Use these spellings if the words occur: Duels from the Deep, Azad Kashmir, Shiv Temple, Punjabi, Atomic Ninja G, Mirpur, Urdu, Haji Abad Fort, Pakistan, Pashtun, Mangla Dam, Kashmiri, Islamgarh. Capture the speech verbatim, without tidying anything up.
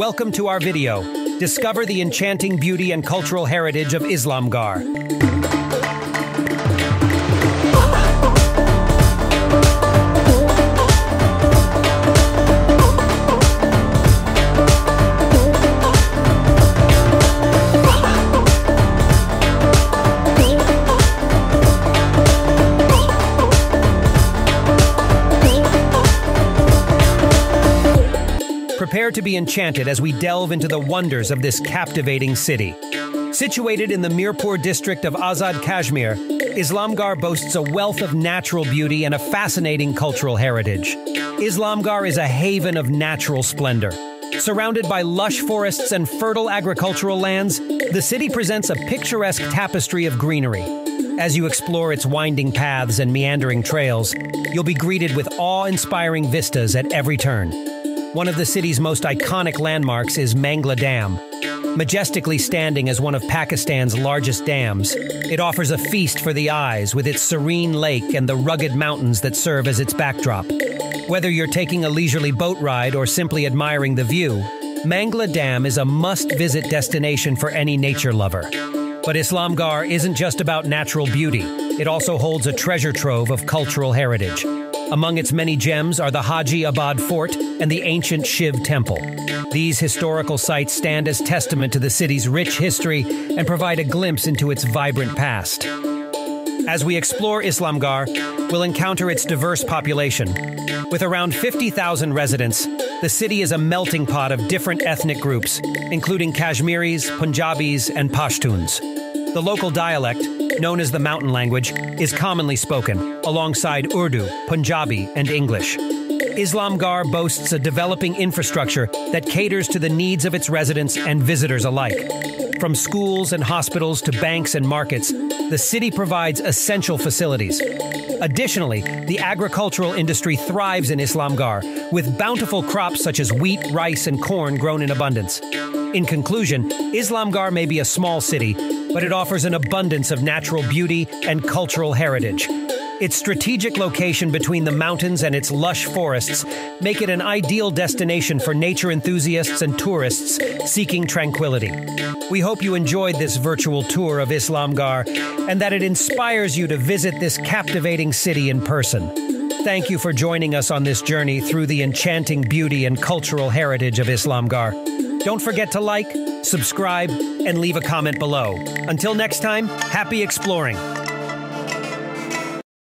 Welcome to our video. Discover the enchanting beauty and cultural heritage of Islamgarh. Prepare to be enchanted as we delve into the wonders of this captivating city. Situated in the Mirpur district of Azad Kashmir, Islamgarh boasts a wealth of natural beauty and a fascinating cultural heritage. Islamgarh is a haven of natural splendor. Surrounded by lush forests and fertile agricultural lands, the city presents a picturesque tapestry of greenery. As you explore its winding paths and meandering trails, you'll be greeted with awe-inspiring vistas at every turn. One of the city's most iconic landmarks is Mangla Dam. Majestically standing as one of Pakistan's largest dams, it offers a feast for the eyes with its serene lake and the rugged mountains that serve as its backdrop. Whether you're taking a leisurely boat ride or simply admiring the view, Mangla Dam is a must-visit destination for any nature lover. But Islamgarh isn't just about natural beauty. It also holds a treasure trove of cultural heritage. Among its many gems are the Haji Abad Fort and the ancient Shiv Temple. These historical sites stand as testament to the city's rich history and provide a glimpse into its vibrant past. As we explore Islamgarh, we'll encounter its diverse population. With around fifty thousand residents, the city is a melting pot of different ethnic groups, including Kashmiris, Punjabis, and Pashtuns. The local dialect, known as the mountain language, is commonly spoken, alongside Urdu, Punjabi, and English. Islamgarh boasts a developing infrastructure that caters to the needs of its residents and visitors alike. From schools and hospitals to banks and markets, the city provides essential facilities. Additionally, the agricultural industry thrives in Islamgarh, with bountiful crops such as wheat, rice, and corn grown in abundance. In conclusion, Islamgarh may be a small city, but it offers an abundance of natural beauty and cultural heritage. Its strategic location between the mountains and its lush forests make it an ideal destination for nature enthusiasts and tourists seeking tranquility. We hope you enjoyed this virtual tour of Islamgarh and that it inspires you to visit this captivating city in person. Thank you for joining us on this journey through the enchanting beauty and cultural heritage of Islamgarh. Don't forget to like, subscribe, and leave a comment below. Until next time, happy exploring!